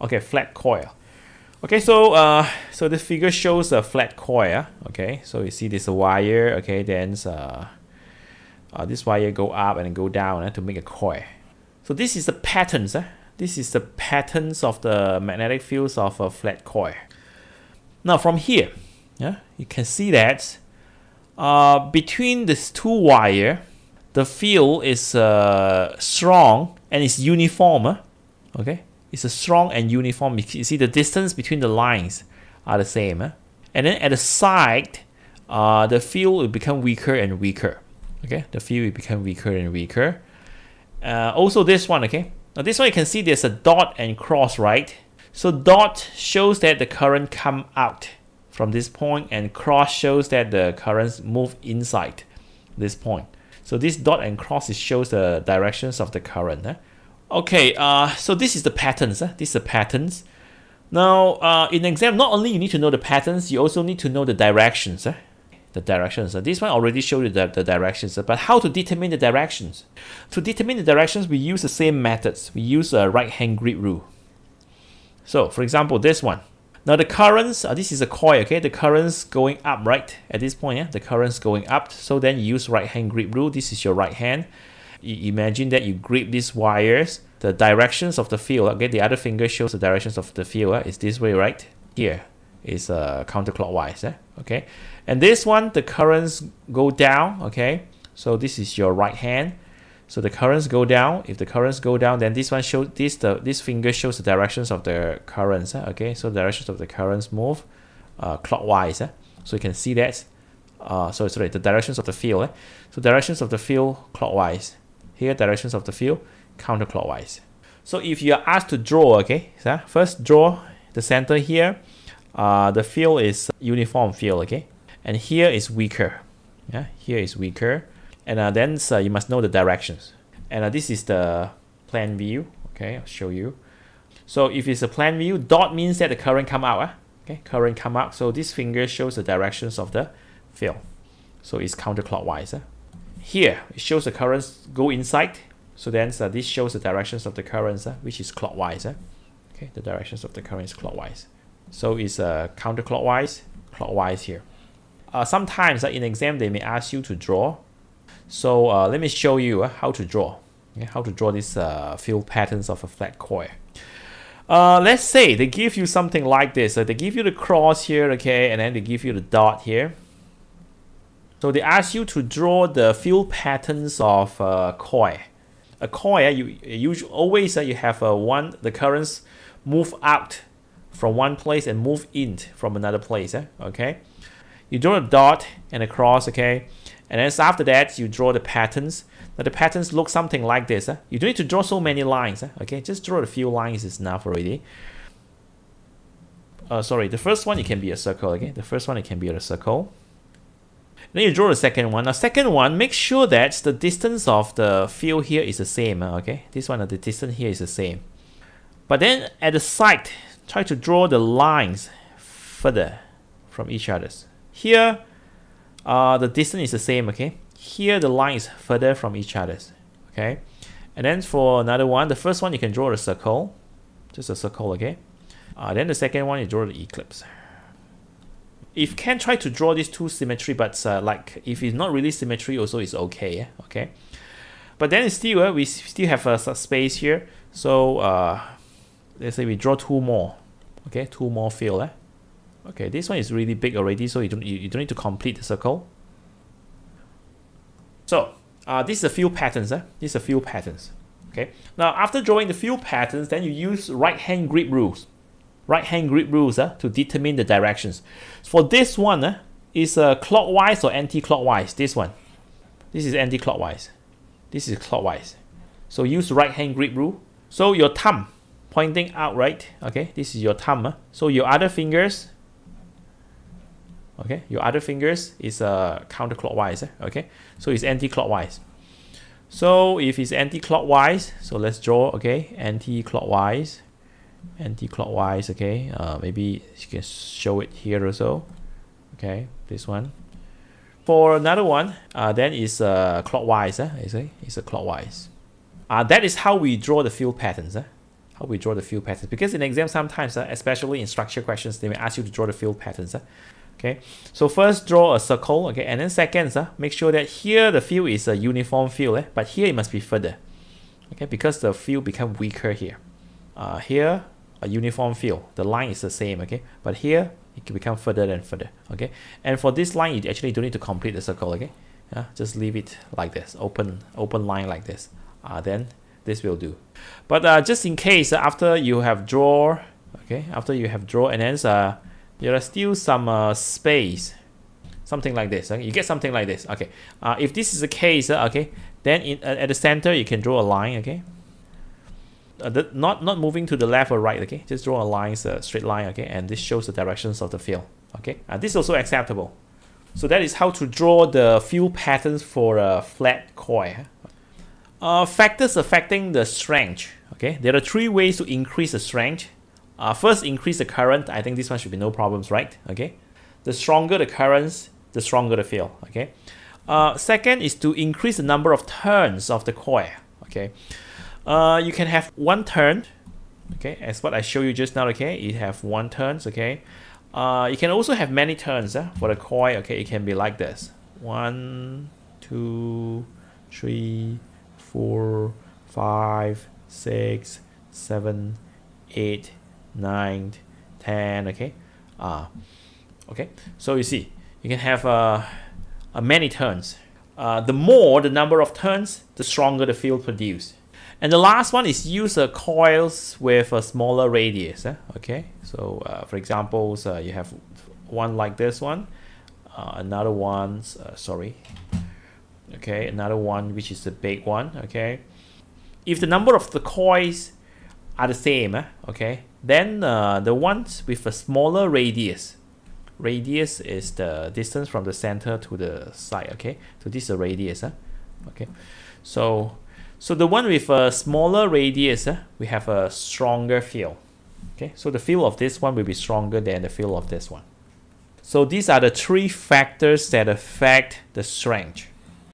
Okay, flat coil. Okay, so this figure shows a flat coil. Okay, so you see this wire. Okay, then this wire go up and go down to make a coil. So this is the patterns. This is the patterns of the magnetic fields of a flat coil. Now from here, you can see that between these two wires, the field is strong and it's uniform. Okay, it's a strong and uniform. You see the distance between the lines are the same. And then at the side, the field will become weaker and weaker. Okay, the field will become weaker and weaker. Also this one, okay. Now this one you can see there's a dot and cross, right? So dot shows that the current come out from this point, and cross shows that the currents move inside this point. So this dot and cross, it shows the directions of the current. Okay, so this is the patterns. This is the patterns. Now, in exam, not only you need to know the patterns, you also need to know the directions. The directions. This one already showed you the directions, but how to determine the directions? To determine the directions, we use the same methods. We use a right-hand grip rule. So, for example, this one. Now the currents, this is a coil, okay? The currents going up, right? At this point, the currents going up. So then you use right-hand grip rule. This is your right hand. You imagine that you grip these wires. The directions of the field, okay? The other finger shows the directions of the field. It's this way, right? Here is counterclockwise, okay? And this one, the currents go down, okay? So this is your right hand. So the currents go down. If the currents go down, then this one shows this. This finger shows the directions of the currents. Okay, so the directions of the currents move clockwise. So you can see that. Sorry, the directions of the field. So directions of the field clockwise. Here, directions of the field counterclockwise. So if you are asked to draw, okay, first draw the center here. The field is uniform field, okay, and here is weaker. Yeah, here is weaker. And then you must know the directions. And this is the plan view. Okay, I'll show you. So if it's a plan view, dot means that the current come out. Okay, current come out. So this finger shows the directions of the field. So it's counterclockwise. Here, it shows the currents go inside. So then this shows the directions of the currents, which is clockwise. Okay, the directions of the current is clockwise. So it's counterclockwise, clockwise here. Sometimes in exam, they may ask you to draw. So let me show you how to draw. Okay, how to draw these field patterns of a flat coil. Let's say they give you something like this. So they give you the cross here, okay, and then they give you the dot here. So they ask you to draw the field patterns of a coil. A coil, you always you have the currents move out from one place and move in from another place. Okay, you draw a dot and a cross, okay. And then after that, you draw the patterns. Now the patterns look something like this. You don't need to draw so many lines. Okay, just draw a few lines is enough already. Sorry, the first one it can be a circle. Okay, the first one it can be a circle. And then you draw the second one. Now second one, make sure that the distance of the field here is the same. Okay, this one the distance here is the same. But then at the side, try to draw the lines further from each other. Here. The distance is the same, okay? Here, the line is further from each other, okay? And then for another one, the first one, you can draw a circle. Just a circle, okay? Then the second one, you draw the ellipse. If can try to draw these two symmetry, but like if it's not really symmetry, also it's okay, okay? But then it's still, we still have a space here. So let's say we draw two more, okay? Two more field, Okay, this one is really big already, so you don't need to complete the circle. So, this is a few patterns. This is a few patterns. Okay. Now, after drawing the few patterns, then you use right-hand grip rules. Right-hand grip rules to determine the directions. For this one, is clockwise or anti-clockwise. This one. This is anti-clockwise. This is clockwise. So, use right-hand grip rule. So, your thumb pointing out, right? Okay, this is your thumb. So, your other fingers... Okay, your other fingers is counterclockwise. Okay, so it's anti-clockwise. So if it's anti-clockwise, so let's draw. Okay, anti-clockwise, anti-clockwise. Okay, maybe you can show it here also. Okay, this one. For another one, then is clockwise. It's a clockwise. That is how we draw the field patterns. how we draw the field patterns, because in exams sometimes, especially in structure questions, they may ask you to draw the field patterns. Okay, so first draw a circle, okay, and then second, make sure that here the field is a uniform field, but here it must be further, okay, because the field become weaker here. Here a uniform field, the line is the same, okay, but here it can become further and further, okay. And for this line, you actually don't need to complete the circle, okay. Just leave it like this, open line like this. Then this will do. But just in case, after you have drawn, okay, and then there are still some space, something like this. Okay? You get something like this, okay. If this is the case, okay, then at the center you can draw a line, okay. Not moving to the left or right, okay. Just draw a line, a straight line, okay. And this shows the directions of the field, okay. This is also acceptable. So that is how to draw the field patterns for a flat coil. Factors affecting the strength. Okay, there are three ways to increase the strength. First, increase the current. I think this one should be no problems, right? Okay, the stronger the currents, the stronger the field. Okay. Second is to increase the number of turns of the coil. Okay, you can have one turn. Okay, as what I showed you just now. Okay, you have one turn. Okay. You can also have many turns for the coil. Okay, it can be like this: 1, 2, 3, 4, 5, 6, 7, 8, 9, 10. Okay, okay. So you see, you can have many turns. The more the number of turns, the stronger the field produced. And the last one is use coils with a smaller radius. Okay, so for example, you have one like this one, another one, okay, another one which is the big one. Okay, if the number of the coils are the same, okay, then the ones with a smaller radius. Radius is the distance from the center to the side. Okay, so this is a radius. Okay, so the one with a smaller radius, we have a stronger field. Okay, so the field of this one will be stronger than the field of this one. So these are the three factors that affect the strength.